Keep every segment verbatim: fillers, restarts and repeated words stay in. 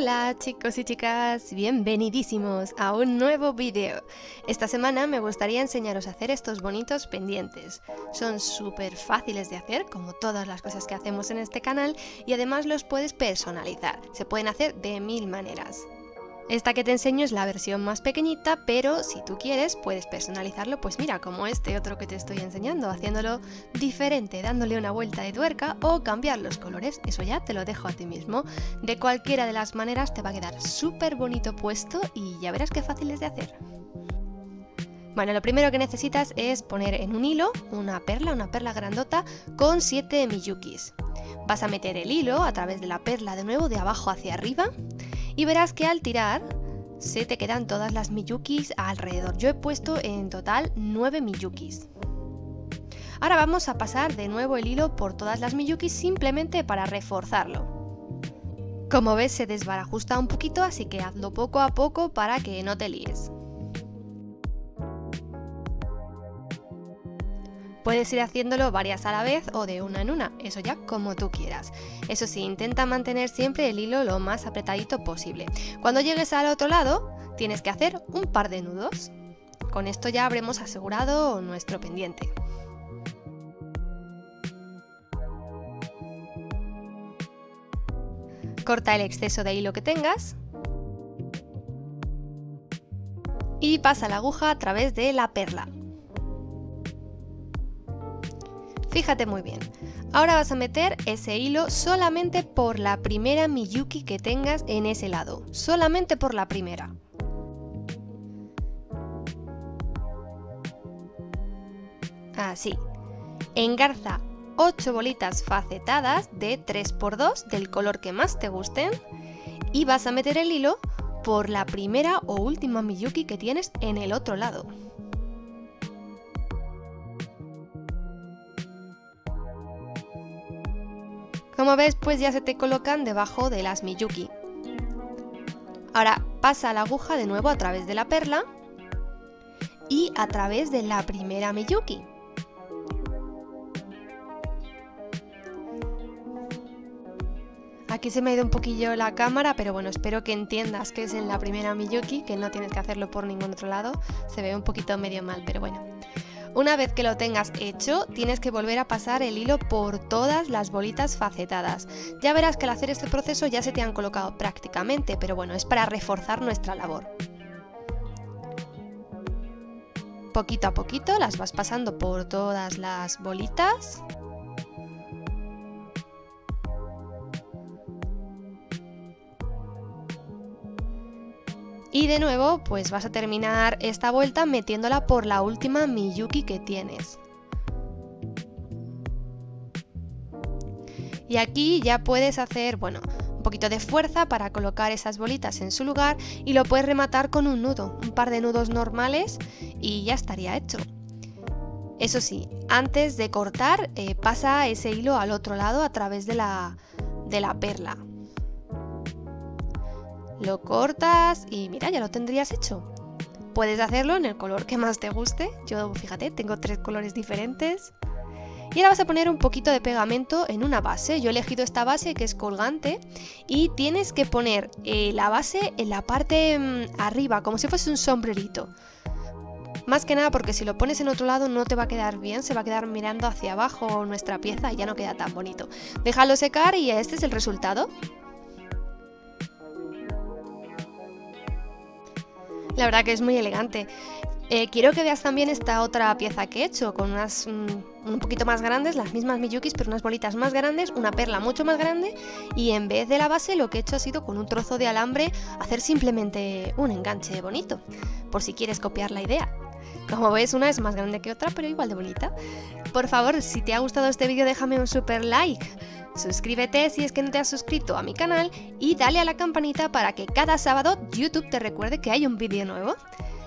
Hola chicos y chicas, bienvenidísimos a un nuevo vídeo. Esta semana me gustaría enseñaros a hacer estos bonitos pendientes. Son súper fáciles de hacer, como todas las cosas que hacemos en este canal, y además los puedes personalizar. Se pueden hacer de mil maneras. Esta que te enseño es la versión más pequeñita, pero si tú quieres puedes personalizarlo, pues mira, como este otro que te estoy enseñando, haciéndolo diferente, dándole una vuelta de tuerca o cambiar los colores, eso ya te lo dejo a ti mismo. De cualquiera de las maneras te va a quedar súper bonito puesto y ya verás qué fácil es de hacer. Bueno, lo primero que necesitas es poner en un hilo una perla, una perla grandota con siete miyukis. Vas a meter el hilo a través de la perla de nuevo de abajo hacia arriba. Y verás que al tirar se te quedan todas las miyukis alrededor. Yo he puesto en total nueve miyukis. Ahora vamos a pasar de nuevo el hilo por todas las miyukis simplemente para reforzarlo. Como ves, se desbarajusta un poquito, así que hazlo poco a poco para que no te líes. Puedes ir haciéndolo varias a la vez o de una en una, eso ya como tú quieras. Eso sí, intenta mantener siempre el hilo lo más apretadito posible. Cuando llegues al otro lado, tienes que hacer un par de nudos. Con esto ya habremos asegurado nuestro pendiente. Corta el exceso de hilo que tengas y pasa la aguja a través de la perla. Fíjate muy bien, ahora vas a meter ese hilo solamente por la primera miyuki que tengas en ese lado, solamente por la primera. Así, engarza ocho bolitas facetadas de tres por dos del color que más te gusten y vas a meter el hilo por la primera o última miyuki que tienes en el otro lado. Como ves, pues ya se te colocan debajo de las miyuki. Ahora pasa la aguja de nuevo a través de la perla y a través de la primera miyuki. Aquí se me ha ido un poquillo la cámara, pero bueno, espero que entiendas que es en la primera miyuki, que no tienes que hacerlo por ningún otro lado. Se ve un poquito medio mal, pero bueno. Una vez que lo tengas hecho, tienes que volver a pasar el hilo por todas las bolitas facetadas. Ya verás que al hacer este proceso ya se te han colocado prácticamente, pero bueno, es para reforzar nuestra labor. Poquito a poquito las vas pasando por todas las bolitas. Y de nuevo, pues vas a terminar esta vuelta metiéndola por la última miyuki que tienes. Y aquí ya puedes hacer, bueno, un poquito de fuerza para colocar esas bolitas en su lugar y lo puedes rematar con un nudo, un par de nudos normales y ya estaría hecho. Eso sí, antes de cortar, eh, pasa ese hilo al otro lado a través de la, de la perla. Lo cortas y mira, ya lo tendrías hecho. Puedes hacerlo en el color que más te guste. Yo, fíjate, tengo tres colores diferentes. Y ahora vas a poner un poquito de pegamento en una base. Yo he elegido esta base que es colgante y tienes que poner eh, la base en la parte mmm, arriba, como si fuese un sombrerito. Más que nada porque si lo pones en otro lado no te va a quedar bien, se va a quedar mirando hacia abajo nuestra pieza y ya no queda tan bonito. Déjalo secar y este es el resultado. La verdad que es muy elegante. Eh, quiero que veas también esta otra pieza que he hecho, con unas mm, un poquito más grandes, las mismas miyukis, pero unas bolitas más grandes, una perla mucho más grande, y en vez de la base lo que he hecho ha sido con un trozo de alambre hacer simplemente un enganche bonito, por si quieres copiar la idea. Como ves, una es más grande que otra, pero igual de bonita. Por favor, si te ha gustado este vídeo déjame un super like. Suscríbete si es que no te has suscrito a mi canal y dale a la campanita para que cada sábado YouTube te recuerde que hay un vídeo nuevo.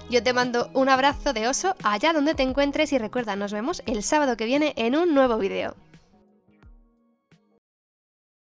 Yo te mando un abrazo de oso allá donde te encuentres y recuerda, nos vemos el sábado que viene en un nuevo vídeo.